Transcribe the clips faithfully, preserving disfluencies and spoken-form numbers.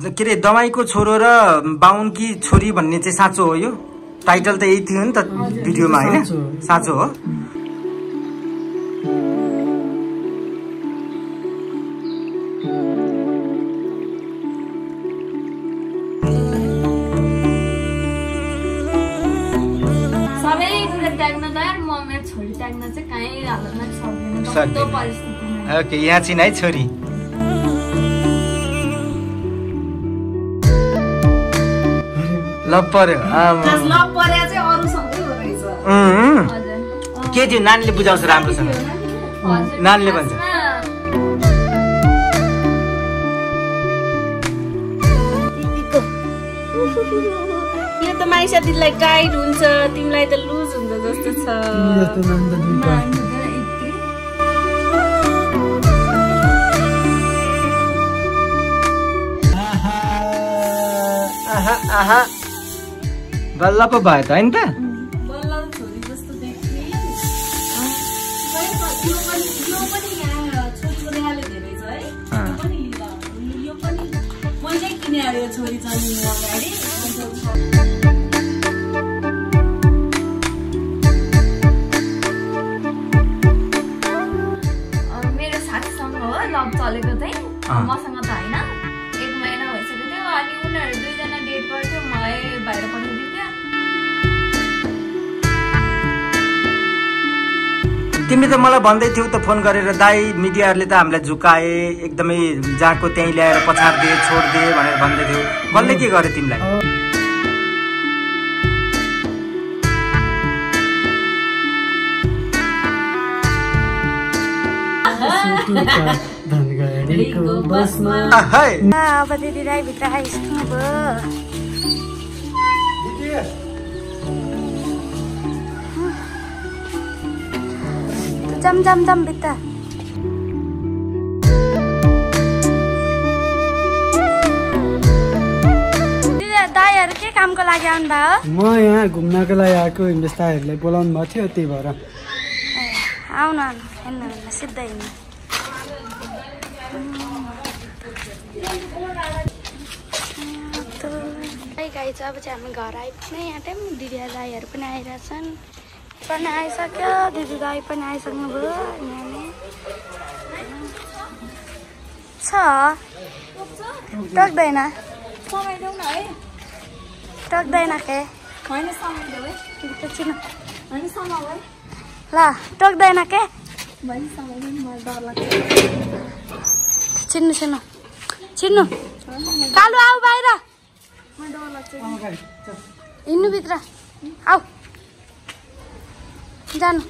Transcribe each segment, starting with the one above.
केरे दवाईको छोरो र बाउनकी छोरी भन्ने चाहिँ साँचो हो यो टाइटल त यही थियो नि त भिडियोमा हैन साँचो हो सबै कुरा ट्याग्न दार म मेरो छोरी ट्याग्न चाहिँ काई हालतमा सक्दैन कस्तो परिस्थितिमा ओके यहाँ छिन है छोरी लपरे आस लपरे चाहिँ अरु सँगै हो रहेछ अँ हजुर के थियो नानीले बुझाउँछ राम्रोसँग नानीले भन्छ दिदीको यो त माइसा दिदीलाई गाइड हुन्छ तिमीलाई त लुज हुन्छ जस्तो छ यो त नन्द दिदीको आहा आहा बल्ल पो भयो त हैन त बल्ल छोरी जस्तो देखिए यो पनि यो पनि यहाँ छोटो देहाले धेरै छ है यो पनि लिला यो पनि मैले किने आयो छोरी जन्म अगाडि मेरो साथीसँग हो लभ चलेको चाहिँ मसँग त हैन एक महिना भइसक्यो त्यो अनि उनीहरु दुईजना डेट गर्थ्यो मलाई बाहिर पनि तिमी त मलाई भन्दै थियौ त फोन गरेर दाइ मिडियाहरुले त हामीलाई झुकाए एकदमै जाको त्यही ल्याएर पछाड दिए छोड दिए भनेर भन्दै थियौ कसले के गरे तिमीलाई अब दिदीलाई भित्र आइस्क्नु भयो जम जम जम बिता दाइहरु के कामको लागि आउनु भयो म यहाँ घुम्नको लागि आएको इन्भेस्टरहरुले बोलाउनु भएको थियो त्यही भएर आउ न हैन सिधै हिँड्नु है गाइस अब चाहिँ हामी घर आइपुग्ने यहाँ टाइम दिदी दाइहरु पनि आइराछन् पनि आइसक्यो दिदी दाइ पनि आइसक्नु भयो अनि छ टक्दैन समाइदेऊ न है टक्दैन के हैन समाइदेऊ है एकछिन अनि समाउ है ल टक्दैन के भनि समाइदेऊ नि मलाई डर लाग्छ चिन्नु चिन्नु चिन्नु कालु आउ बाहिर म डर लाग्छ हिँड्नु भित्र आउ जानु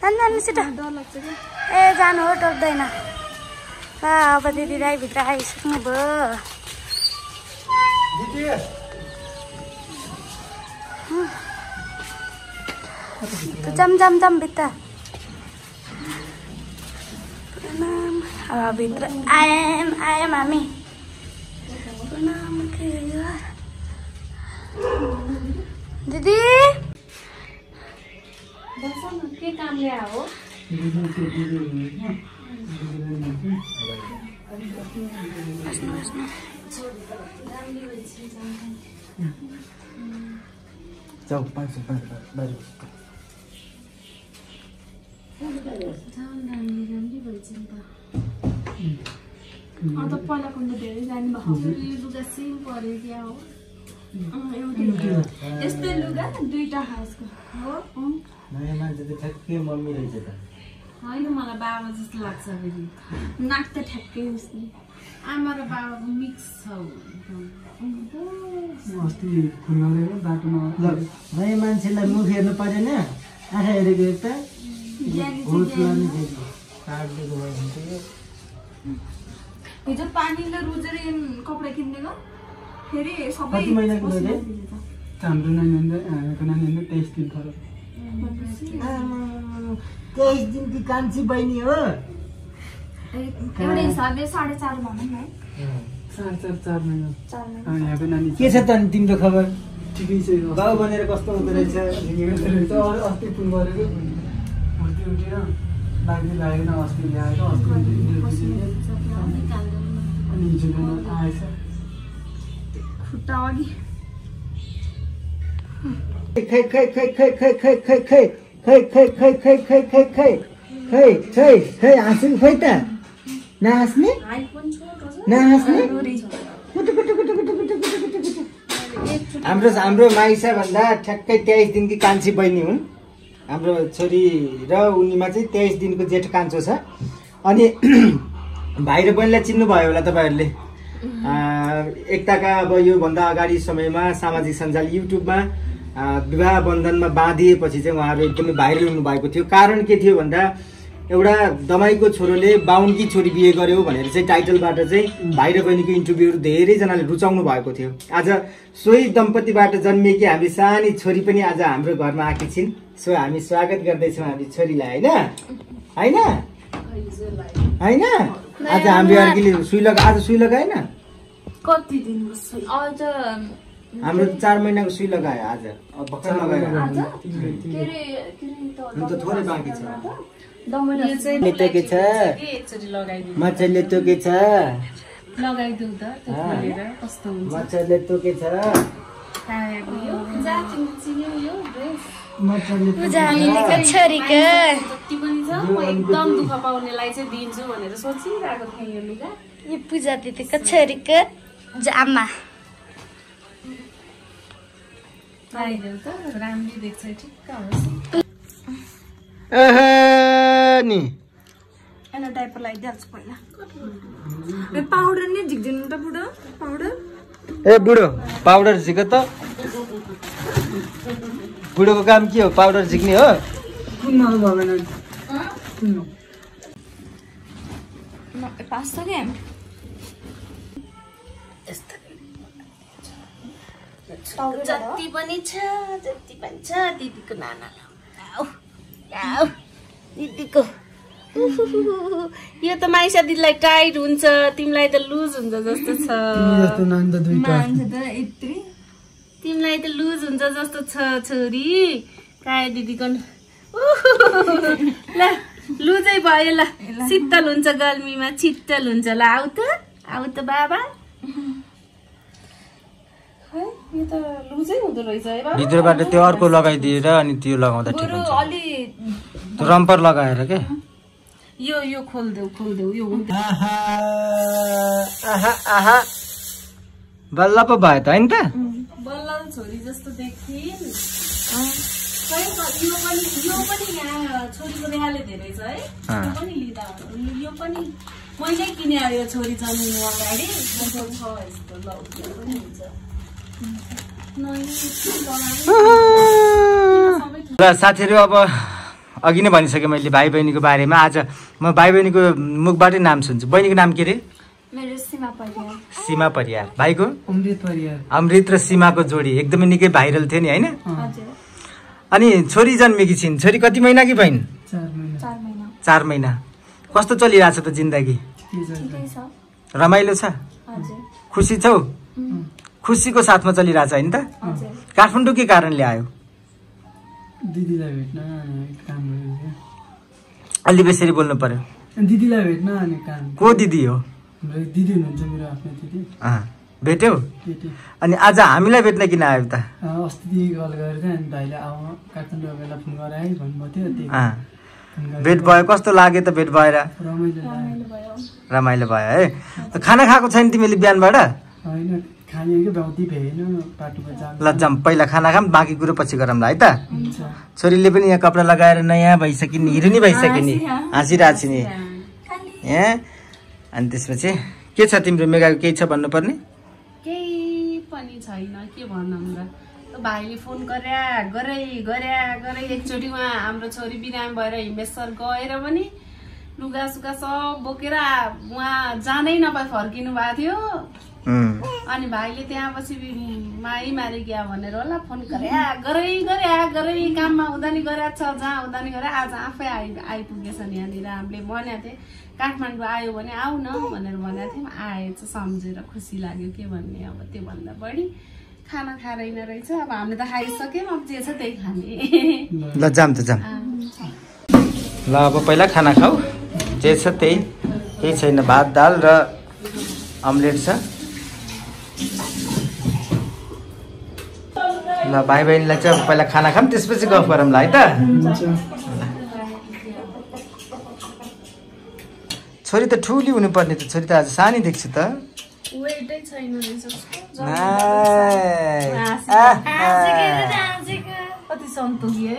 जानु जानु सिटा डर लाग्छ के ए जानु हो टक्दैन ल अब दिदी दाइ भित्र आइसक्नु भयो दिदी त जम जम जम भित्र प्रणाम अब भित्र आएम आएम हामी प्रणाम के यो दिदी के काम ले आओ जाओ पाँच सौ पाँच बारी अन्त पहिलाको धेरै जान्नु भएको लुगा सेम पऱ्यो क्या हो यस्तै लुगा दुईटा खासको हो नयाँ मान्छे त ठ्याक्कै मम्मी रहेछ त होइन मलाई बाबा जस्तो लाग्छ फेरि नाक त ठ्याक्कै उस्तै आमा र बाबाको मिक्स छ अस्ति खुल्लाले बाटोमा नयाँ मान्छेलाई मुख हेर्नु परेन आँखा हेरेको एक त हिजो पानीले रुजेर कपडा किन्नेको फेरि सबै कति महिनाको भयो हाम्रो नानीले हाम्रो नानीले तेइस दिन खरो तेईस दिन की कान्छी बहिनी हो एउटा हिसाबले साढे चार भनौँ न चार चार चार महिना के छ त तिम्रो खबर ठिकै छ बाउ बनेर कस्तो हुँदो रहेछ अस्ति फोन गरेको भर्ती उठेर लाग्ने लागेन अस्ति ल्याएर अस्ति अनि जुन आएछ fruttavaghi. Hey, hey, hey, hey, hey, hey, hey, hey, hey, hey, hey, hey, hey, hey, hey, hey, hey, hey, Asim, hey, there. Now, ask me. Now, ask me. Ambro, Ambro, myself, and that. Chakka, twenty-one दिन की कांसी बहिनी हुन. Ambro, sorry, रा उन्हीं में से twenty-one दिन को जेठ कांसो सा. अनि बाहिर बहिनीलाई चिन्नु भयो होला तपाईहरुले. एकता का अब यो भन्दा अगाडि समयमा सामाजिक सञ्जाल युट्युबमा विवाह बन्धनमा बाँधिएपछि चाहिँ उहाँहरु एकदमै भाइरल हुनु भएको थियो. कारण के थियो भन्दा एउटा दमाईको छोरोले बाउन्की छोरी बिहे गर्यो भनेर चाहिँ टाइटलबाट चाहिँ भाइ र बहिनीको इन्टरभ्यूहरु धेरै जनाले रुचाउनु भएको थियो. आज सोही दम्पतिबाट जन्मेकी हामी सानी छोरी पनि आज हाम्रो घरमा आकी छिन्. सो हामी स्वागत गर्दै छौं हामी छोरीलाई, हैन हैन हैन. आज हामी अर्कीले सुई लगा, आज सुई लगाएन. कति दिनको सुई? आज हाम्रो चार महिनाको सुई लगायो. आज भक्कर लगायो. आज के रे के नि त थोरै बाँकी छ. दमले चाहिँ लेते के छ एकचोटी लगाइदिनु. मचले तो के छ लगाइदिउ त त्यसले कस्तो हुन्छ. मचले तो के छ खाएको यो जाचिङ चिनी यो ड्रेस मचले पूजाले के छोरीको जति पनि छ म एकदम दुख पाउनेलाई चाहिँ दिन्छु भनेर सोचिरहेको थिएँ. यो लुगा यो पूजा दिदीको छोरीको जामा आइदेउ त राम्रो देख्छ. ठिक्क होस्. अह नि एना डायपर लाइट दर्छ पहिला ए पाउडर नि झिक्दिनु त बुढो. पाउडर ए बुढो पाउडर झिक त बुढोको काम के हो पाउडर झिक्ने हो. न भएन न पास त के यस्तो जति पनि छ जति पनि छ दिदीको नाना लाउ लाउ दिदीको. यो त माइसा दिदीलाई टाइट हुन्छ, तिमीलाई त लुज हुन्छ जस्तो छ. तिमीलाई त लुज हुन्छ जस्तो छ छोरी. काय दिदीको ल लुजै भयो. ल शीतल हुन्छ गर्मीमा छिट्टल हुन्छ. ल आऊ त आऊ त बाबा. है यो त लुजै हुँदो रहेछ है बाबा. भित्रबाट त्यो अर्को लगाइदिएर अनि त्यो लगाउँदा ठिक हुन्छ. अलि रम्पर लगाएर के यो यो खोल्देऊ खोल्देऊ यो हुन्छ. आहा आहा आहा बल्ल पो भयो त हैन त. बल्ल छोरी जस्तो देखिन. खै यो पनि यो पनि यहाँ छोरीको बिहाले धेरै छ है. यो पनि लिदा यो पनि मैले किने आयो छोरी जन्मिनु अगाडि. मसँग छ यस्तो ल यो पनि हुन्छ. र साथीहरु अब अघि नै भनिसके मैले भाइ बहिनीको बारेमा. आज म भाइ बहिनीको मुखबाटै नाम सुन्छु. बहिनीको नाम के रे? मेरो सीमा परियार. सीमा परियार. भाइको? अमृत परियार. अमृत र सीमाको जोडी एकदमै निकै भाइरल थियो नि हैन. हजुर. अनि छोरी जन्मेकी छिन्. छोरी कति महिनाकी भइन्? चार महिना. चार महिना. कस्तो चलिरहेछ त जिन्दगी? ठिकै छ. रमाइलो छ? हजुर. खुसी छौ? खुसीको साथमा चलिरहेछ हैन त. काठमाडौँ के कारणले आयो? दिदीलाई भेट्न अनि काम गर्यो. अलि बेसरी बोल्नु पर्यो. दिदीलाई भेट्न अनि काम. को दिदी हो? मेरो दिदी हुनुहुन्छ मेरो आफ्नो दिदी. अ भेट्यौ? भेट्यौ. अनि आज हामीलाई भेट्न किन आयो त? अस्ति दिदी कल गरेर अनि भाइले आउ काठमाडौँ गएर फोन गराए भन्नु थियो त्यही. अ भेट भयो. कस्तो लाग्यो त भेट भएर? रमाइलो भयो. रमाइलो भयो है. त खाना खाएको छैन तिमीले बिहानबाट? हैन लज्जाम. पहिला खाना खाम बाँकी कुरो पछि गरौँला है त. छोरीले पनि यहाँ कपडा लगाएर नयाँ भइसकिने हिरोनी भइसकिने हाँसिरहेको छ नि यहाँ. अनि त्यसपछि के छ तिम्रो मेगाको केही छ भन्नुपर्ने? केही पनि छैन. के भन्नु हामीलाई त भाइले फोन गर्या गरै गर्या गरै एकचोटि उहाँ हाम्रो छोरी बिराम भएर हिमेश्वर गएर पनि लुगा सुगा सब बोकेर उहाँ जानै नपाए फर्किनु भएको थियो. अनि भाइले त्यहाँ पछि माई मारे गया भनेर होला फोन गरे गरे गरे गरे काममा हुँदा नि गरे छ जहाँ हुँदा नि गरे. आज आफै आइ आइपुगेछ नि. यहाँनिर हामीले भनेको थिएँ काठमाडौँ आयो भने आऊ न भनेर भनेको थियौँ. आएछ सम्झेर खुसी लाग्यो. के भन्ने अब त्योभन्दा बढी खाना खाँदैन रहेछ. अब हामीले त खाइसक्यौँ. अब जे छ त्यही खाने. ल जाम त जाम. ल अब पहिला खाना खाऊ. जे छ त्यही. केही छैन. भात दाल र अम्लेट छ. ल भाइ बहिनीलाई चाहिँ पहिला खाना खाम त्यसपछि गफ गरौँला है त। छोरी त ठुली हुनुपर्ने त, छोरी त आज सानी देख्छु त। वेटै छैन रहेछ उसको। कति सन्तोषी है।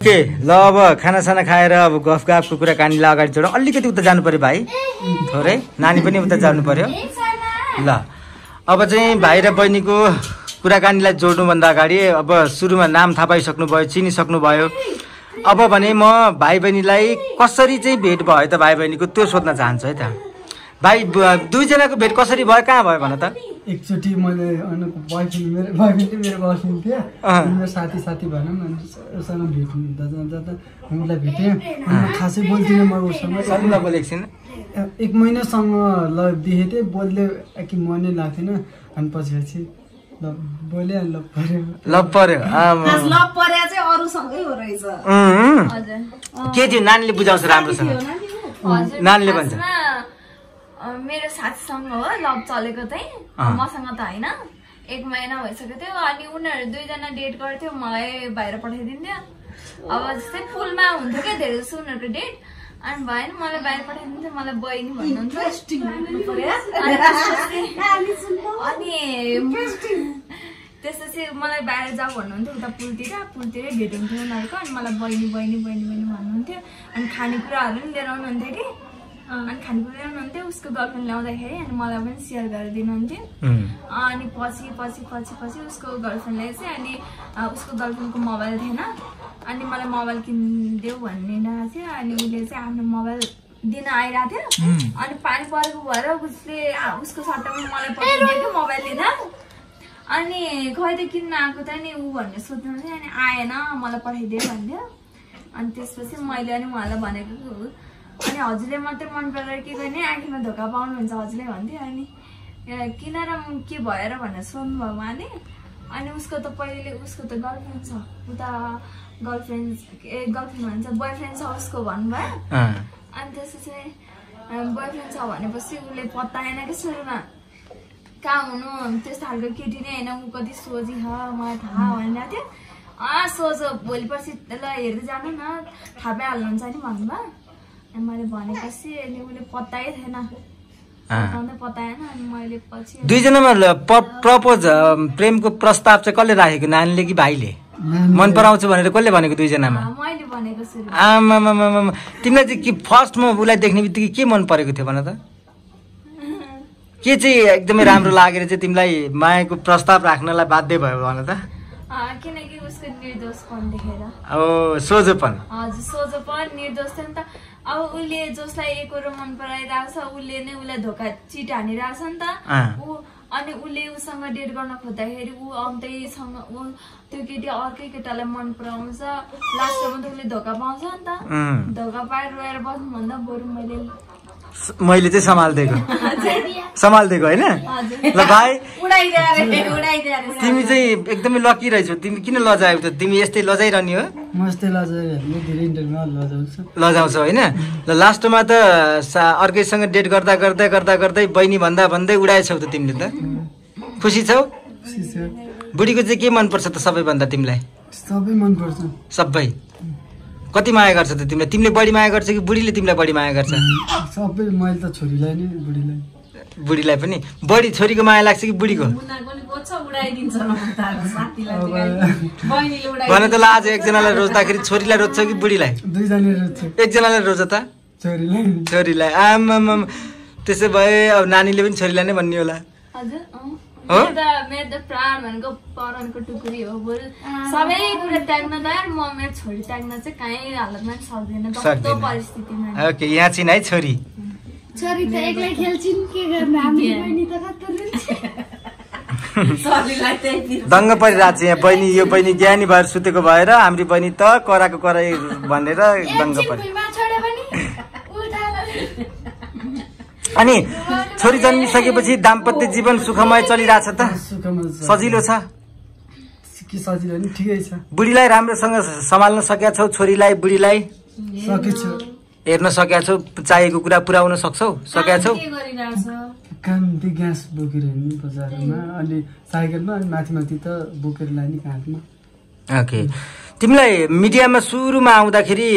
ओके ल अब खाना साना खाएर अब गफ गफको कुरा कानीलाई अगाडि जोडौँ। अलिकति उता जानु पर्यो भाइ, थोरै नानी पनि उता जानु पर्यो। ल अब चाहिँ भाइ र बहिनीको कुराकानीलाई जोड्नुभन्दा अगाडि अब सुरुमा नाम थाहा पाइसक्नुभयो, चिनिसक्नुभयो। अब भने म भाइ बहिनीलाई कसरी चाहिँ भेट भयो त भाइ बहिनीको त्यो सोध्न चाहन्छु है त। भाइ दुईजनाको भेट कसरी भयो, कहाँ भयो भन त। एकचोटि मैले मेरो बहिनी मेरो बहिनी थियो, मेरो साथी साथी भनौँ न, उसँग भेट जाँदा उनलाई भेटेँ। खासै बोल्दिनँ म उसँग, एकछिन एक महिनासँग ल देखेँ थिएँ, बोल्दै कि मनै लाग्थेन। अनि पछि के थियो नानीले बुझाउँछ राम्रोसँग, नानीले भन्छ मेरो साथीसँग हो लभ चलेको चाहिँ, मसँग त होइन। एक महिना भइसक्यो थियो, अनि उनीहरू दुईजना डेट गर्थ्यो, मलाई बाहिर पठाइदिन्थ्यो। अब जस्तै पुलमा हुन्थ्यो क्या धेरै जस्तो उनीहरूको डेट, अनि भएन मलाई बाहिर पठाइदिन्थ्यो, मलाई बहिनी भन्नुहुन्थ्यो। अनि त्यसपछि मलाई बाहिर जाऊ भन्नुहुन्थ्यो, उता पुलतिर पुलतिरै भेट हुन्थ्यो उनीहरूको। अनि मलाई बहिनी बहिनी बहिनी बहिनी भन्नुहुन्थ्यो। अनि खानेकुराहरू पनि लिएर आउनुहुन्थ्यो कि, अनि खानेकुरा लिएर आउनुहुन्थ्यो उसको गर्लफ्रेन्ड ल्याउँदाखेरि, अनि मलाई पनि सेयर गरेर दिनुहुन्थ्यो। अनि पछि पछि पछि पछि उसको गर्लफ्रेन्डलाई चाहिँ, अनि उसको गर्लफ्रेन्डको मोबाइल थिएन, अनि मलाई मोबाइल किनिदेऊ भनिरहेको थियो। अनि उसले चाहिँ आफ्नो मोबाइल दिन आइरहेको थियो, अनि पानी परेको भएर उसले उसको सट्टामा मलाई पठाइदियो कि मोबाइल दिन। अनि खै त किन्न आएको त नि ऊ भनेर सोध्नु थियो, अनि आएन मलाई पठाइदियो भन्थ्यो। अनि त्यसपछि मैले अनि उहाँलाई भनेको, अनि हजुरले मात्रै मन परेर के गर्ने, आँखीमा धोका पाउनुहुन्छ हजुरले भन्थ्यो। अनि किन र के भएर भनेर सोध्नुभयो उहाँले। अनि उसको त पहिले उसको त गर्लफ्रेन्ड छ, उता गर्लफ्रेन्ड ए गर्लफ्रेन्ड भन्छ बोयफ्रेन्ड छ उसको भन्नुभयो। अनि त्यसपछि बोयफ्रेन्ड छ भनेपछि उसले पत्ताएन कि सुरुमा, कहाँ हुनु त्यस्तो खालको केटी नै होइन ऊ, कति सोझी छ मलाई थाहा भनिरहेको थियो। अँ सोझो भोलि पर्सि ल हेर्दै जानु न थाहा पाइहाल्नुहुन्छ नि भन्नुभयो। अनि मैले भनेपछि अनि उसले पत्ताइ थिएन, पत्ताएन। अनि मैले पछि दुईजनामा प्रपोज प्रेमको प्रस्ताव चाहिँ कसले राखेको, नानीले कि भाइले? मन पराउँछु भनेर कसले भनेको दुईजनामा? आमामामामा तिमीलाई चाहिँ के फर्स्टमा उसलाई देख्ने बित्तिकै के मन परेको थियो भन त, के चाहिँ एकदमै राम्रो लागेर चाहिँ तिमीलाई मायाको प्रस्ताव राख्नलाई बाध्य भयो भन त? किनकि उसको निर्दोषपन देखेर। ओ सोझोपन, हजुर सोझोपन निर्दोष नि त। अब उसले जसलाई एकरो मन पराइरहेको छ उसले नै उसलाई धोका चिट हानिरहेको छ नि त ऊ। अनि उसले उसँग डेट गर्न खोज्दाखेरि ऊ अन्तैसँग ऊ त्यो केटी अर्कै केटालाई मन पराउँछ, लास्टमा त उसले धोका पाउँछ नि त। धोका पाएर रोएर बस्नुभन्दा बरु मैले मैले चाहिँ सम्हालिदिएको सम्हालिदिएको होइन। ल भाइ तिमी चाहिँ एकदमै लकी रहेछौ, तिमी किन लजायौ त, तिमी यस्तै लजाइरहने हो। म यस्तै लजाउँछौ होइन। ल लास्टमा त अर्कैसँग डेट गर्दा गर्दै गर्दा गर्दै बहिनी भन्दा भन्दै उडाएछौ त तिमीले त। खुसी छौ? बुढीको चाहिँ के मनपर्छ त सबैभन्दा तिमीलाई? सबै मनपर्छ। सबै? कति माया गर्छ त तिमीलाई? तिमीले बढी माया गर्छ कि बुढीले तिमीलाई बढी माया गर्छ? सबै, मैले त छोरीलाई नै, बुढीलाई बुढीलाई पनि बढी छोरीको माया लाग्छ कि बुढीको? भने त ल आज एकजनालाई रोज्दाखेरि छोरीलाई रोज्छौ कि बुढीलाई? एकजनालाई रोज त छोरीलाई। आमामा त्यसो भए अब नानीले पनि छोरीलाई नै भन्ने होला। मेरो त मेरो त प्राण भनेको परानको टुक्री हो, बरु सबै कुरा त्याग्न त म मेरो छोरी त्याग्न चाहिँ कहीँ हालतमा सक्दैन कस्तो परिस्थितिमा। ओके यहाँ छिन् है छोरी, छोरी त एक्लै खेल्छिन् के गर्ने, हामी बहिनी त कस्तो रुन्छौँ। दङ्ग परिरहेको छ यहाँ बहिनी, यो बहिनी ज्ञानी भएर सुतेको भएर हाम्रो बहिनी त कराको कराई भनेर दङ्ग परि। अनि छोरी जन्मिसकेपछि दाम्पत्य जीवन सुखमय चलिरहेछ त, सजिलो छ? बुढीलाई राम्रोसँग सम्हाल्न सकेका छौ, छोरीलाई बुढीलाई हेर्न सकेका छौ, चाहिएको कुरा पुर्याउन सक्छौ सकेका छौ? काम त्यो ग्यास बोकेर हिँड्नु बजारमा अनि साइकलमा अनि माथि माथि त बोकेर लाने काँधमा ओके तिमीलाई मिडियामा सुरुमा आउँदाखेरि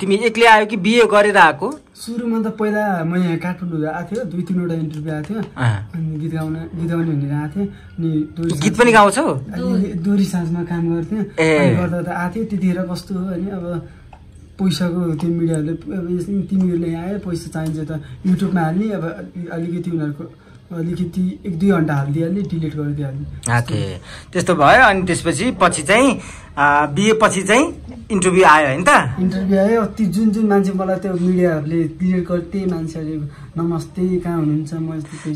तिमी एक्लै आयो कि बिए गरेर आको सुरुमा त पहिला म यहाँ काठमाडौँ आथ्यो दुई तीन वटा इन्टरभ्यु आथ्यो अनि गीत गाउन गीत गाउने भनेर आथे अनि गीत पनि गाउँछौ दोरी साँझमा काम गर्थे अनि गर्दा त आथ्यो त्यतिखेर कस्तो हो अनि अब पैसाको त्यो मिडियाहरुले अब यसरी तिमीहरुले आए पैसा चाहिन्छ त युट्युबमा हाल्ने अब अलिकति उनीहरुको अलिकति एक दुई घण्टा हाल्दिहाल्ने डिलिट गरिदिहाल्ने ओके त्यस्तो भयो अनि त्यसपछि पछि चाहिँ बिए पछि चाहिँ इन्टरभ्यु आयो हैन त इन्टरभ्यु आयो ती जुन जुन मान्छे मलाई त्यो मिडियाहरुले डिलिट गर्थे मान्छेले नमस्ते कहाँ हुनुहुन्छ म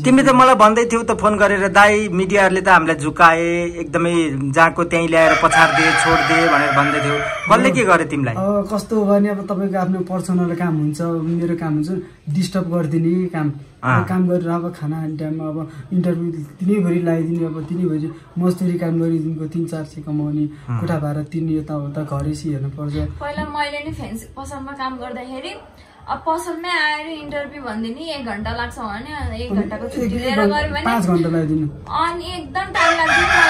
तिमी त मलाई भन्दै थियौ त फोन गरेर दाइ मिडियाहरुले त हामीलाई झुकाए एकदमै जाको त्यही ल्याएर पछाड दिए छोड दिए भनेर भन्दै थियौ कसले के गरे तिमीलाई अ कस्तो हो भने अब तपाईको आफ्नो पर्सनल काम हुन्छ मेरो काम हुन्छ डिस्टर्ब गर्दिने काम काम गरेर अब खाना खाने टाइममा अब इन्टरभ्यु तिनै भरि लाइदिने अब तिनै भरि मजदुरी काम गरी दिनको तीन चार सय कमाउने कोठा भाडा तिनी यता उता घरेसी हेर्नु पर्छ पहिला मैले नि फेन्स पसलमा काम गर्दाखेरि अब पसलमै आएर इन्टरभ्यु भन्दै नि एक घण्टा लाग्छ भने एक घण्टाको छुट्टी लिएर गरे भने पाँच घण्टा लाइदिनु अनि एकदम टाइम लाग्छ मलाई त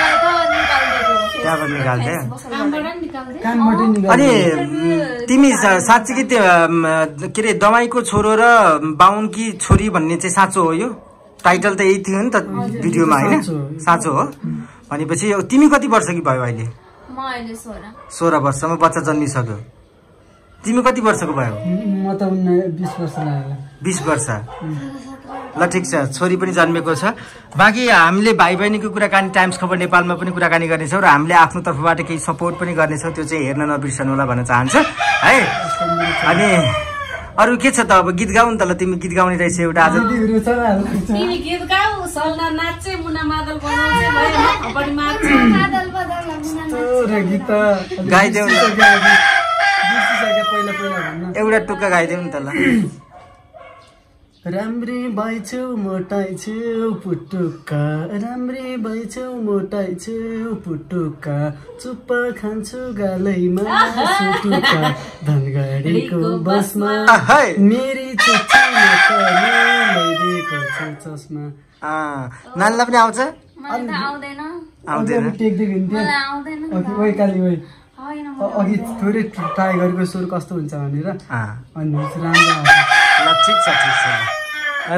निकाल्दिएको त्यहाँबाट निकाल्थे कामबाट निकाल्थे कामबाट निकाल्थे अनि तिमी साच्चै कि के रे दमाईको छोरो र बाहुनकी छोरी भन्ने चाहिँ साँचो हो यो टाइटल त यही थियो नि त भिडियोमा हैन साँचो हो भनेपछि तिमी कति वर्षकी भयो अहिले म अहिले सोह्र वर्षमा बच्चा जन्मिसक्यो तिमी कति वर्षको भयो म त बीस वर्ष लाग्यो बीस वर्ष ल ठीक छ छोरी पनि जन्मेको छ बाकी हामीले भाइ बहिनीको कुराकानी टाइम्स खबर नेपालमा पनि कुराकानी गर्नेछौं र हामीले आफ्नो तर्फबाट केही सपोर्ट पनि गर्नेछौं त्यो चाहिँ हेर्न नबिर्सनु होला भन्न चाहन्छु है अनि अरु के छ त अब गीत गाउन त ल तिमी गीत गाउने रहेछ एउटा आज तिमी गीत गाउ सल्ना नाच्चे मुना मादल बनाउँछ भयो पनि मार्छ मादल बजाउला मुना नाच्छ गीत गाइदेऊ न एउटा टुक्का गाइदेऊ नि त ल राम्री भइछौ मोटाइछौ पुटुक्का राम्री भइछौ मोटाइछौ पुटुक्का चुप्प खान्छु गालैमा सुटुक्का धनगाडीको बसमा मेरी चुच्ची नकर्ने लैदेको छ चस्मा आ नालला पनि आउँछ मलाई त आउँदैन आउँदैन टेक्दै हिँड्थे मलाई आउँदैन ओइ काली ओइ अघि थोरै ट्राई गरेको स्वर कस्तो हुन्छ भनेर अनि राम्रो ल ठीक छ ठीक छ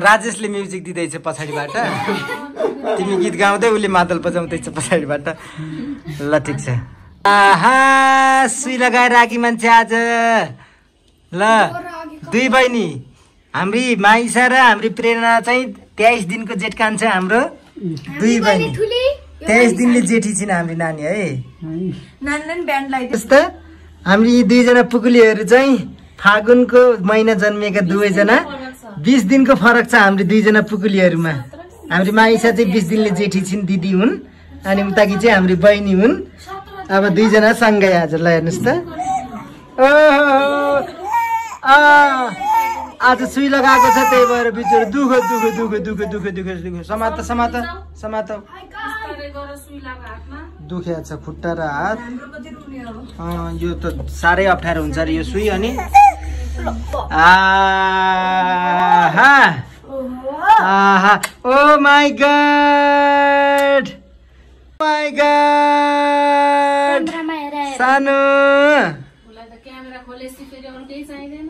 राजेशले म्युजिक दिदैछ पछाडीबाट तिमी गीत गाउँदै उले मादल बजाउँदैछ पछाडीबाट ल ठीक छ आहा सुई लगाएर आकी मान्छे आज ल दुई बहिनी हाम्रो माइसा र हाम्रो प्रेरणा चाहिँ तेइस दिनको जेठ कान्छ हाम्रो दुई बहिनी तेइस दिनले जेठी छिन् हाम्रो नानी है नानीले ब्यान्ड लाइदियो जस्तो हामी यी दुईजना पुकुलीहरू चाहिँ फागुनको महिना जन्मिएका दुवैजना बीस दिनको फरक छ हाम्रो दुईजना पुकुलीहरूमा हाम्रो माइसा चाहिँ बीस दिनले जेठी छिन् दिदी हुन् अनि उताकी चाहिँ हाम्रो बहिनी हुन् अब दुईजना सँगै आज ल हेर्नुहोस् त आज सुई लगाएको छ त्यही भएर बिचरा दुखो दुखो दुखो दुखो दुखो दुखो दुखो समात समात समात दुखे छ खुट्टा र हात यो त साह्रै अप्ठ्यारो हुन्छ अरे यो सुई अनि आहा आहा oh my God my God सानो क्यामेरा खोलेसी फेरि अरु केही चाहिदैन